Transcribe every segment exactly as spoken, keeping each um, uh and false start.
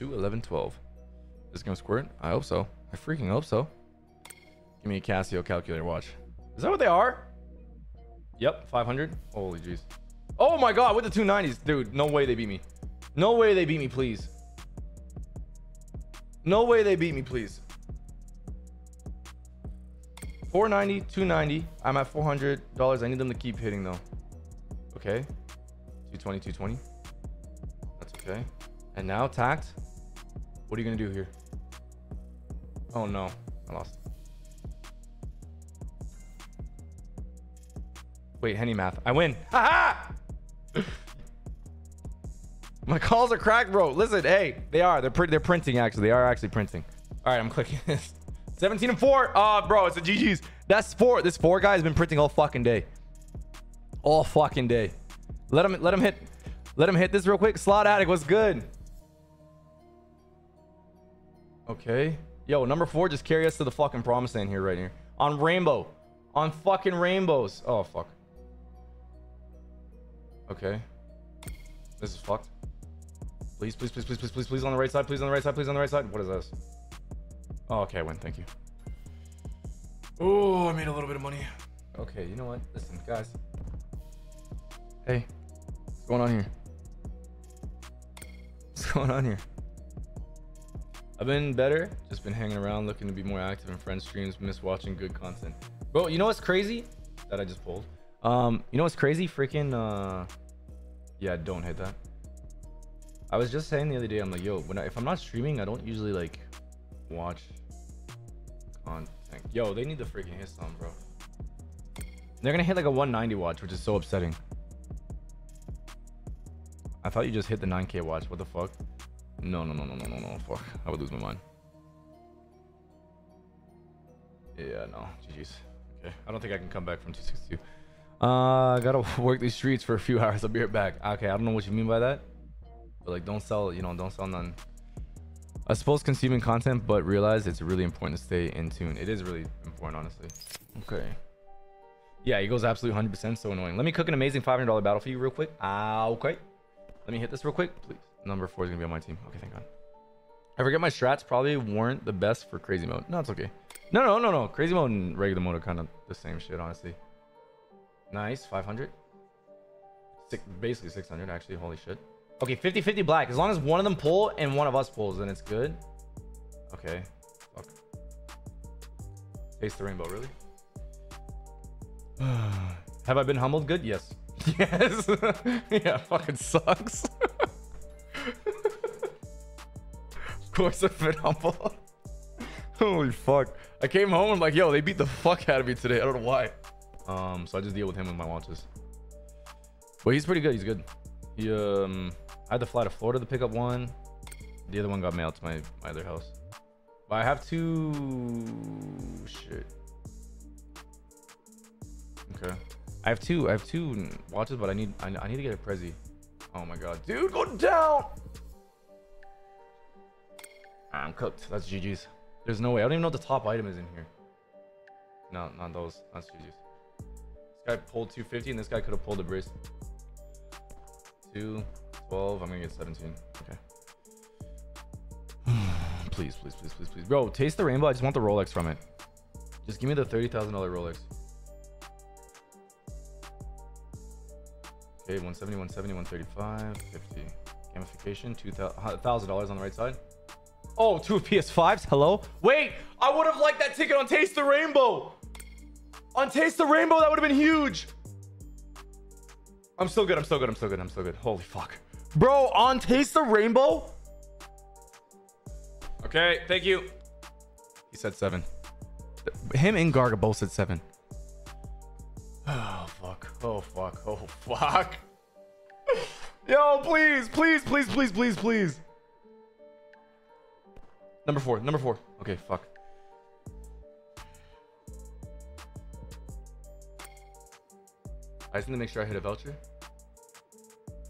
two, eleven, twelve. Is it gonna squirt? I hope so. I freaking hope so. Give me a Casio calculator. Watch. Is that what they are? Yep. five hundred. Holy jeez. Oh my god, with the two nineties. Dude, no way they beat me. No way they beat me, please. No way they beat me, please. four ninety, two ninety. I'm at four hundred dollars. I need them to keep hitting though. Okay. two twenty, two twenty. That's okay. And now tact. What are you gonna do here? Oh no, I lost. Wait, Henny math. I win. Ha ha! My calls are cracked, bro. Listen, hey, they are. They're pretty. They're printing actually. They are actually printing. All right, I'm clicking this. seventeen and four. Ah, uh, bro, it's a G G's. That's four. This four guy has been printing all fucking day. All fucking day. Let him. Let him hit. Let him hit this real quick. Slot Addict, what's good? Okay. Yo, number four just carry us to the fucking promised land here, right here. On rainbow. On fucking rainbows. Oh fuck. Okay. This is fucked. Please, please, please, please, please, please, please on the right side. Please on the right side. Please on the right side. What is this? Oh, okay, I win. Thank you. Oh, I made a little bit of money. Okay, you know what? Listen, guys. Hey, what's going on here? What's going on here? I've been better. Just been hanging around, looking to be more active in friend streams. Miss watching good content. Bro, you know what's crazy? That I just pulled. Um, you know what's crazy? Freaking, uh... yeah, don't hit that. I was just saying the other day, I'm like, yo, when I, if I'm not streaming, I don't usually, like, watch content. Yo, they need to freaking hit some, bro. They're gonna hit, like, a one ninety watch, which is so upsetting. I thought you just hit the nine K watch. What the fuck? No, no, no, no, no, no, no. Fuck. I would lose my mind. Yeah, no. G G's. Okay. I don't think I can come back from two sixty-two. Uh, I gotta work these streets for a few hours. I'll be right back. Okay, I don't know what you mean by that. But, like, don't sell, you know, don't sell none. I suppose consuming content, but realize it's really important to stay in tune. It is really important, honestly. Okay. Yeah, he goes absolute one hundred percent. So annoying. Let me cook an amazing five hundred dollar battle for you real quick. Ah, uh, okay. Let me hit this real quick, please. Number four is gonna be on my team. Okay, thank God. I forget my strats probably weren't the best for crazy mode. No, it's okay. No, no, no, no. Crazy mode and regular mode are kind of the same shit, honestly. Nice, five hundred. Six, basically six hundred, actually. Holy shit. Okay, fifty fifty black. As long as one of them pull and one of us pulls, then it's good. Okay. Fuck. Taste the rainbow, really? Have I been humbled? Good? Yes. Yes. Yeah, fucking sucks. Of course I've been humble. Holy fuck. I came home, I'm like, yo, they beat the fuck out of me today. I don't know why. Um, so I just deal with him with my watches. But he's pretty good. He's good. He, um, I had to fly to Florida to pick up one. The other one got mailed to my, my other house. But I have two... Shit. Okay. I have two. I have two watches, but I need I, I need to get a Prezi. Oh my god, dude, go down. I'm cooked. That's G G's. There's no way. I don't even know what the top item is in here. No, not those. That's G G's. This guy pulled two fifty, and this guy could have pulled a brace. two, twelve. I'm gonna get seventeen. Okay. Please, please, please, please, please, bro. Taste the rainbow. I just want the Rolex from it. Just give me the thirty thousand dollar Rolex. Okay, one seventy, one seventy, one thirty-five, fifty. Gamification, two thousand dollars on the right side. Oh, two P S fives. Hello? Wait, I would have liked that ticket on Taste the Rainbow. On Taste the Rainbow, that would have been huge. I'm still good. I'm still good. I'm still good. I'm still good. Holy fuck. Bro, on Taste the Rainbow? Okay, thank you. He said seven. Him and Gargabo said seven. Oh, fuck. Oh, fuck. Oh, fuck. Yo, please, please, please, please, please, please. Number four. Number four. Okay, fuck. I just need to make sure I hit a voucher.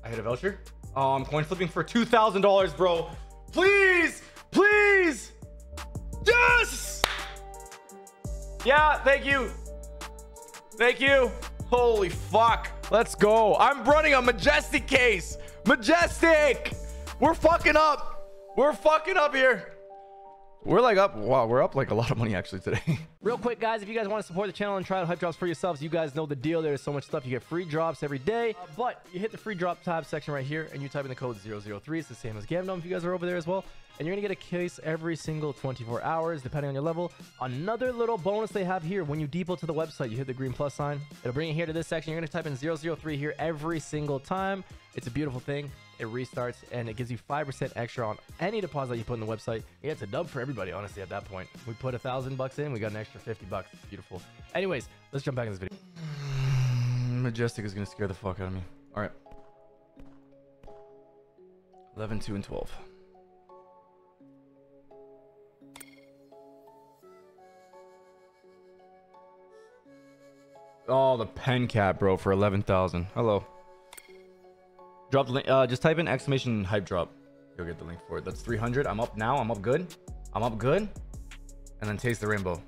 I hit a voucher. Oh, I'm coin flipping for two thousand dollars, bro. Please, please. Yes. Yeah, thank you. Thank you. Holy fuck. Let's go. I'm running a Majestic case. Majestic. We're fucking up. We're fucking up here. We're like up. Wow, we're up like a lot of money actually today. Real quick, guys, if you guys want to support the channel and try out Hype Drops for yourselves, you guys know the deal. There's so much stuff. You get free drops every day. Uh, but you hit the free drop tab section right here, and you type in the code zero zero three. It's the same as Gamdom if you guys are over there as well. And you're going to get a case every single twenty-four hours, depending on your level. Another little bonus they have here, when you depot to the website, you hit the green plus sign. It'll bring you here to this section. You're going to type in zero zero three here every single time. It's a beautiful thing. It restarts, and it gives you five percent extra on any deposit you put in the website. Yeah, it's a dub for everybody, honestly, at that point. We put a thousand bucks in, we got an extra fifty bucks. Beautiful. Anyways, let's jump back in this video. Majestic is going to scare the fuck out of me. All right. eleven, two, and twelve. Oh, the pen cap, bro, for eleven thousand. Hello. Drop the link. Uh, just type in exclamation hype drop. You'll get the link for it. That's three hundred. I'm up now. I'm up good. I'm up good. And then taste the rainbow.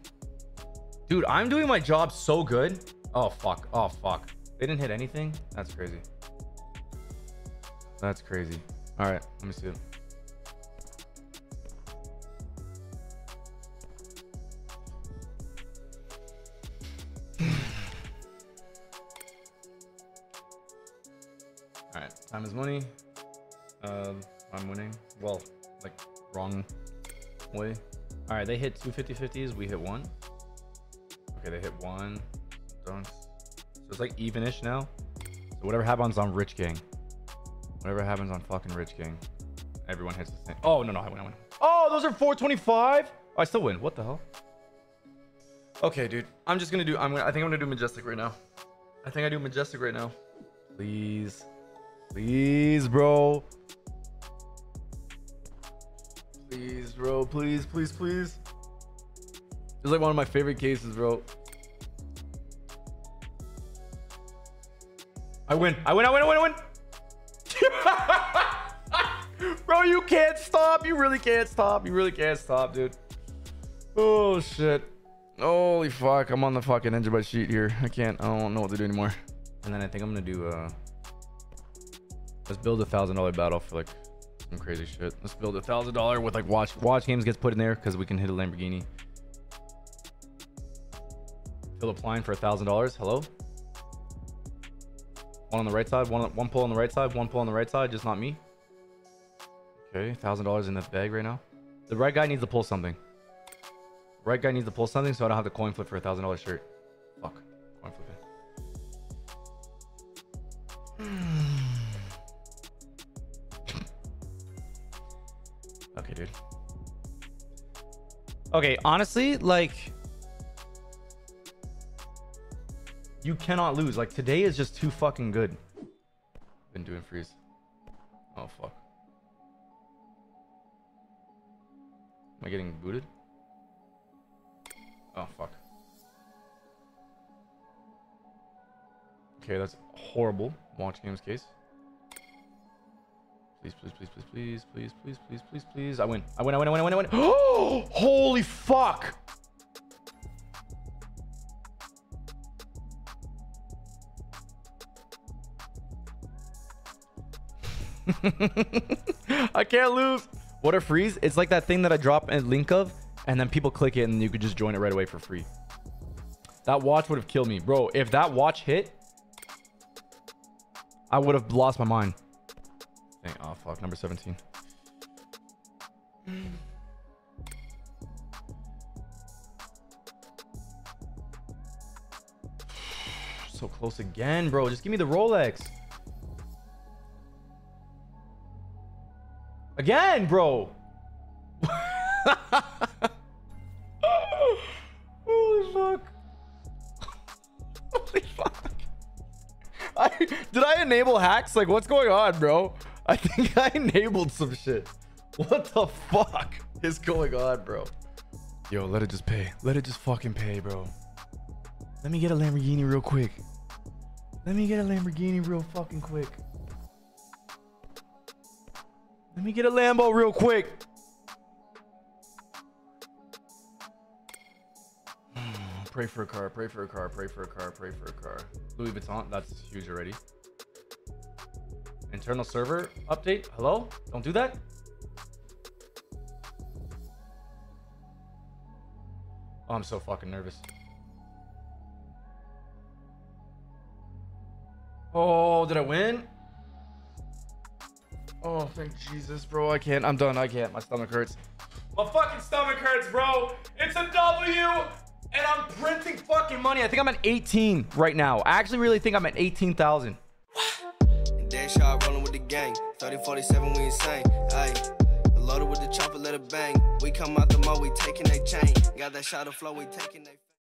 Dude, I'm doing my job so good. Oh, fuck. Oh, fuck. They didn't hit anything? That's crazy. That's crazy. All right. Let me see it. All right, time is money. Um, I'm winning. Well, like wrong way. All right, they hit two fifty fifties. We hit one. Okay, they hit one. Don't. So it's like even-ish now. So whatever happens on Rich Gang. Whatever happens on fucking Rich Gang. Everyone hits the same. Oh no no, I win I win. Oh, those are four twenty-five. Oh, I still win. What the hell? Okay, dude. I'm just gonna do. I'm gonna. I think I'm gonna do Majestic right now. I think I do Majestic right now. Please. Please, bro. Please, bro. Please, please, please. It's like one of my favorite cases, bro. I win. I win. I win. I win. I win. Bro, you can't stop. You really can't stop. You really can't stop, dude. Oh, shit. Holy fuck. I'm on the fucking edge of my sheet here. I can't. I don't know what to do anymore. And then I think I'm going to do... Uh... Let's build a thousand dollar battle for like some crazy shit. Let's build a thousand dollar with like watch watch games gets put in there because we can hit a Lamborghini. Philip Line for a thousand dollars. Hello. One on the right side. One one pull on the right side. One pull on the right side. Just not me. Okay, thousand dollars in the bag right now. The right guy needs to pull something. The right guy needs to pull something, so I don't have to coin flip for a thousand dollar shirt. Fuck. Coin flipping. Okay, dude. Okay, honestly, like... You cannot lose. Like, today is just too fucking good. Been doing freeze. Oh, fuck. Am I getting booted? Oh, fuck. Okay, that's horrible. Watch games case. Please, please, please, please, please, please, please, please, please, please. I win. I win. I win. I win. I win. I win. Oh, holy fuck. I can't lose. What a freeze. It's like that thing that I drop a link of and then people click it and you could just join it right away for free. That watch would have killed me, bro. If that watch hit, I would have lost my mind. Dang, oh fuck, number seventeen. So close again, bro. Just give me the Rolex. Again, bro. Holy fuck. Holy fuck. I, did I enable hacks? Like, what's going on, bro? I think I enabled some shit. What the fuck is going on, bro? Yo, let it just pay. Let it just fucking pay, bro. Let me get a Lamborghini real quick. Let me get a Lamborghini real fucking quick. Let me get a Lambo real quick. Pray for a car, pray for a car, pray for a car, pray for a car. Louis Vuitton, that's huge already. Internal server update. Hello? Don't do that. Oh, I'm so fucking nervous. Oh, did I win? Oh, thank Jesus, bro. I can't. I'm done. I can't. My stomach hurts. My fucking stomach hurts, bro. It's a W, and I'm printing fucking money. I think I'm at eighteen right now. I actually really think I'm at eighteen thousand. Dead shot rolling with the gang. thirty forty-seven, we insane. Ay, loaded with the chopper, let it bang. We come out the mall, we taking that chain. Got that shot of flow, we taking that.